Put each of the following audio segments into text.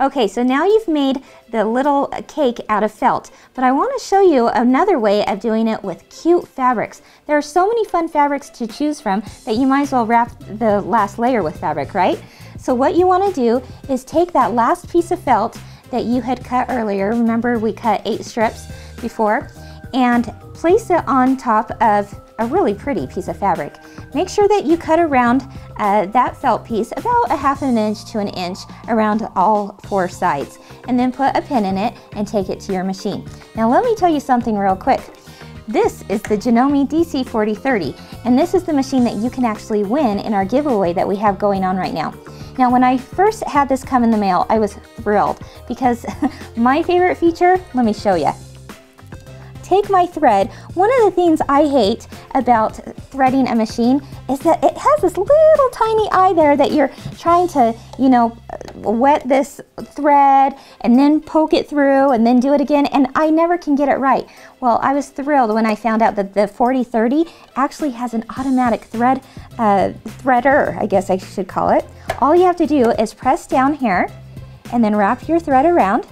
Okay, so now you've made the little cake out of felt, but I want to show you another way of doing it with cute fabrics. There are so many fun fabrics to choose from that you might as well wrap the last layer with fabric, right? So what you want to do is take that last piece of felt that you had cut earlier, remember we cut 8 strips before, and place it on top of a really pretty piece of fabric. Make sure that you cut around that felt piece about a ½ inch to an inch around all 4 sides, and then put a pin in it and take it to your machine. Now let me tell you something real quick. This is the Janome DC 4030, and this is the machine that you can actually win in our giveaway that we have going on right now. Now when I first had this come in the mail, I was thrilled because my favorite feature, let me show you. Take my thread. One of the things I hate about threading a machine is that it has this little tiny eye there that you're trying to, you know, wet this thread and then poke it through and then do it again, and I never can get it right. Well, I was thrilled when I found out that the 4030 actually has an automatic thread threader, I guess I should call it. All you have to do is press down here and then wrap your thread around,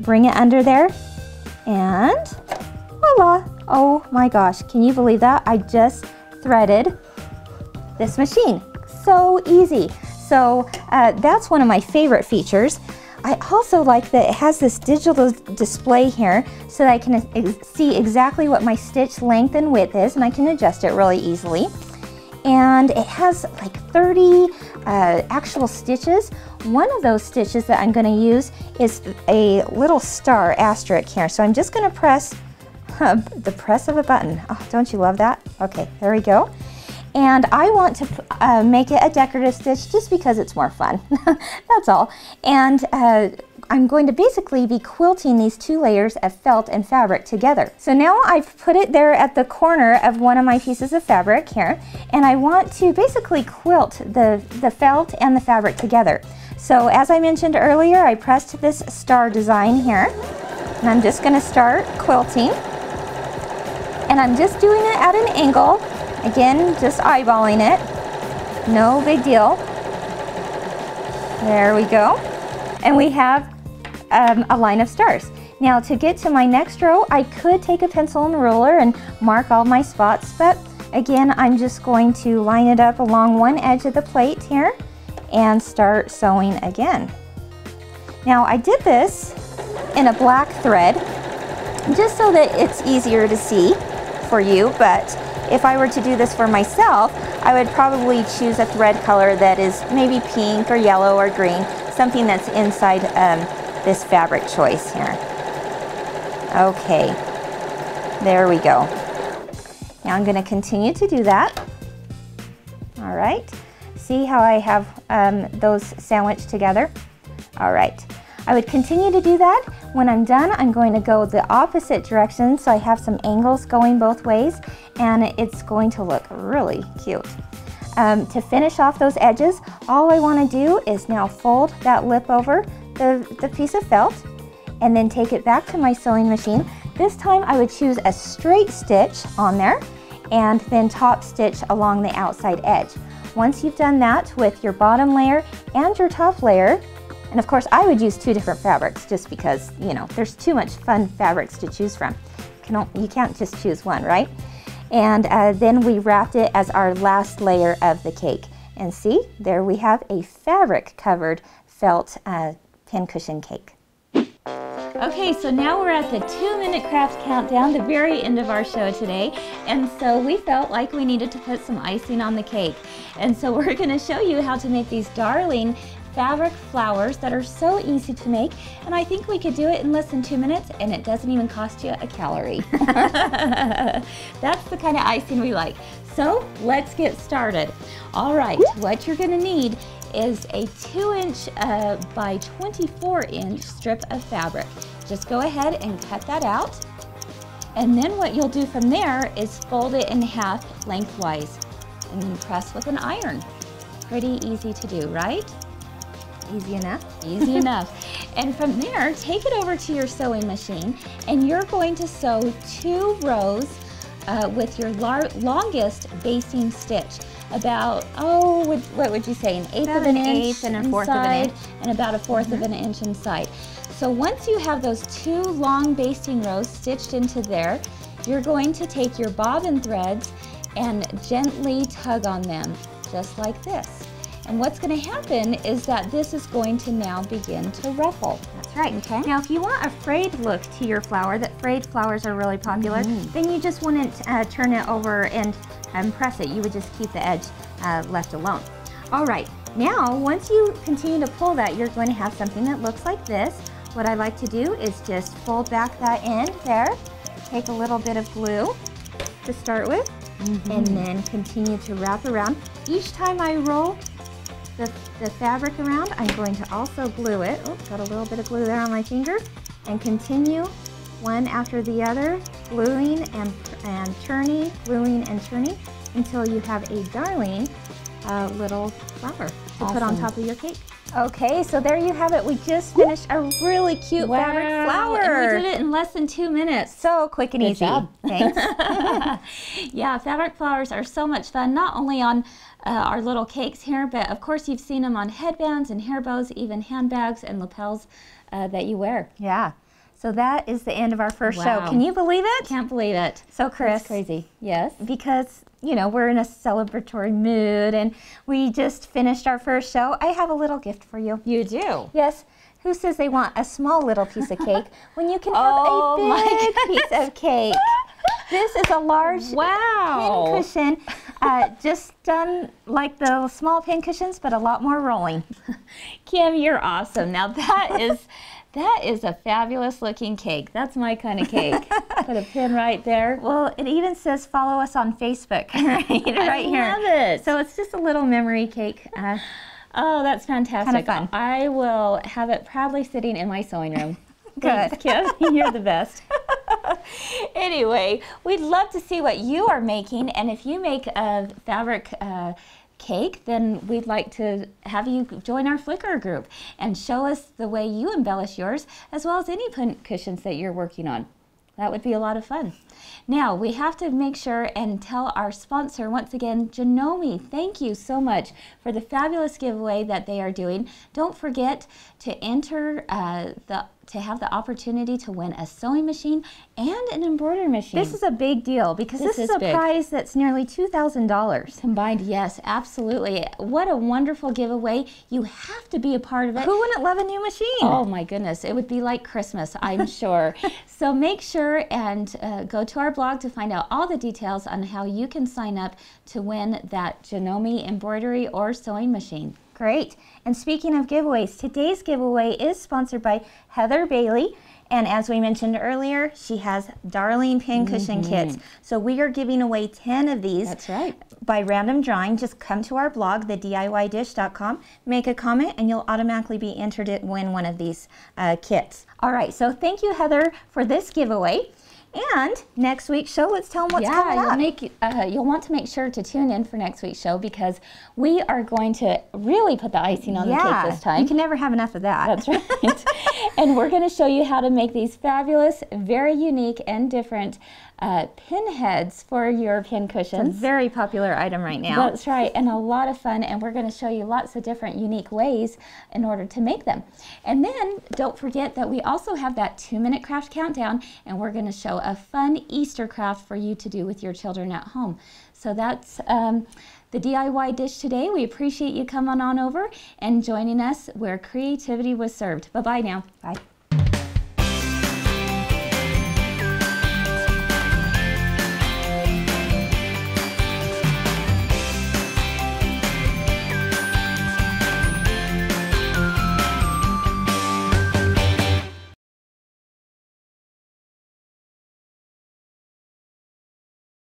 bring it under there, and voila! Oh my gosh, can you believe that? I just threaded this machine. So easy. So that's one of my favorite features. I also like that it has this digital display here so that I can see exactly what my stitch length and width is, and I can adjust it really easily. And it has like 30 actual stitches. One of those stitches that I'm going to use is a little star asterisk here. So I'm just going to press the press of a button. Oh, don't you love that? Okay, there we go. And I want to make it a decorative stitch just because it's more fun. That's all. And I'm going to basically be quilting these 2 layers of felt and fabric together. So now I've put it there at the corner of one of my pieces of fabric here, and I want to basically quilt the felt and the fabric together. So as I mentioned earlier, I pressed this star design here, and I'm just going to start quilting. And I'm just doing it at an angle, again, just eyeballing it, no big deal. There we go. And we have a line of stars. Now to get to my next row, I could take a pencil and ruler and mark all my spots, but again, I'm just going to line it up along one edge of the plate here and start sewing again. Now I did this in a black thread, just so that it's easier to see for you, but if I were to do this for myself, I would probably choose a thread color that is maybe pink or yellow or green, something that's inside this fabric choice here. Okay, there we go. Now I'm going to continue to do that. All right, see how I have those sandwiched together? All right, I would continue to do that. When I'm done, I'm going to go the opposite direction so I have some angles going both ways, and it's going to look really cute. To finish off those edges, all I want to do is now fold that lip over the piece of felt and then take it back to my sewing machine. This time I would choose a straight stitch on there and then top stitch along the outside edge. Once you've done that with your bottom layer and your top layer, and of course I would use 2 different fabrics just because, you know, there's too much fun fabrics to choose from. You can't just choose one, right? And then we wrapped it as our last layer of the cake. And see, there we have a fabric covered felt pincushion cake. Okay, so now we're at the 2-minute craft countdown, the very end of our show today. And so we felt like we needed to put some icing on the cake. And so we're gonna show you how to make these darling fabric flowers that are so easy to make, and I think we could do it in less than 2 minutes, and it doesn't even cost you a calorie. That's the kind of icing we like. So let's get started. All right, what you're gonna need is a 2-inch by 24-inch strip of fabric. Just go ahead and cut that out, and then what you'll do from there is fold it in half lengthwise, and then press with an iron. Pretty easy to do, right? Easy enough? Easy enough. And from there, take it over to your sewing machine, and you're going to sew 2 rows with your longest basting stitch. about, what would you say, an eighth of an inch inside and about a fourth of an inch inside. So once you have those two long basting rows stitched into there, you're going to take your bobbin threads and gently tug on them, just like this. And what's going to happen is that this is going to now begin to ruffle. That's right. Okay. Now, if you want a frayed look to your flower, that frayed flowers are really popular, then you just wouldn't turn it over and press it. You would just keep the edge left alone. All right. Now, once you continue to pull that, you're going to have something that looks like this. What I like to do is just fold back that end there, take a little bit of glue to start with, and then continue to wrap around. Each time I roll the fabric around, I'm going to also glue it. Oh, got a little bit of glue there on my finger. And continue one after the other, gluing and churning, gluing and churning, until you have a darling little flower to put on top of your cake. Okay, so there you have it. We just finished a really cute fabric flower. And we did it in less than 2 minutes. So quick and easy. Good job. Thanks. Yeah, fabric flowers are so much fun, not only on our little cakes here, but of course you've seen them on headbands and hair bows, even handbags and lapels that you wear. Yeah. So that is the end of our first show. Can you believe it? Can't believe it. So Chris. That's crazy. Yes. Because, you know, we're in a celebratory mood and we just finished our first show. I have a little gift for you. You do? Yes. Who says they want a small little piece of cake when you can have a big piece of cake? This is a large pincushion, just done like the small pincushions, but a lot more rolling. Kim, you're awesome. Now that is... that is a fabulous looking cake. That's my kind of cake. Put a pin right there. Well, it even says follow us on Facebook right here. I love it. So it's just a little memory cake. Oh, that's fantastic. Kind of fun. I will have it proudly sitting in my sewing room. Good. Thanks, Kim. You're the best. Anyway, we'd love to see what you are making, and if you make a fabric cake, then we'd like to have you join our Flickr group and show us the way you embellish yours, as well as any pincushions that you're working on. That would be a lot of fun. Now, we have to make sure and tell our sponsor once again, Janome, thank you so much for the fabulous giveaway that they are doing. Don't forget to enter to have the opportunity to win a sewing machine and an embroidery machine. This is a big deal because this is a big prize that's nearly $2,000. Combined, yes, absolutely. What a wonderful giveaway. You have to be a part of it. Who wouldn't love a new machine? Oh my goodness, it would be like Christmas, I'm sure. So make sure and go to our blog to find out all the details on how you can sign up to win that Janome embroidery or sewing machine. Great. And speaking of giveaways, today's giveaway is sponsored by Heather Bailey. And as we mentioned earlier, she has darling pincushion kits. So we are giving away 10 of these. That's right. By random drawing. Just come to our blog, thediydish.com, make a comment, and you'll automatically be entered to win one of these kits. All right. So thank you, Heather, for this giveaway. And next week's show, let's tell them what's coming up. You'll want to make sure to tune in for next week's show because we are going to really put the icing on the cake this time. You can never have enough of that. That's right. And we're going to show you how to make these fabulous, very unique, and different pinheads for your pin cushions. It's a very popular item right now. That's right, and a lot of fun, and we're going to show you lots of different unique ways in order to make them. And then don't forget that we also have that 2-minute craft countdown, and we're going to show a fun Easter craft for you to do with your children at home. So that's the DIY dish today. We appreciate you coming on over and joining us where creativity was served. Bye-bye now. Bye.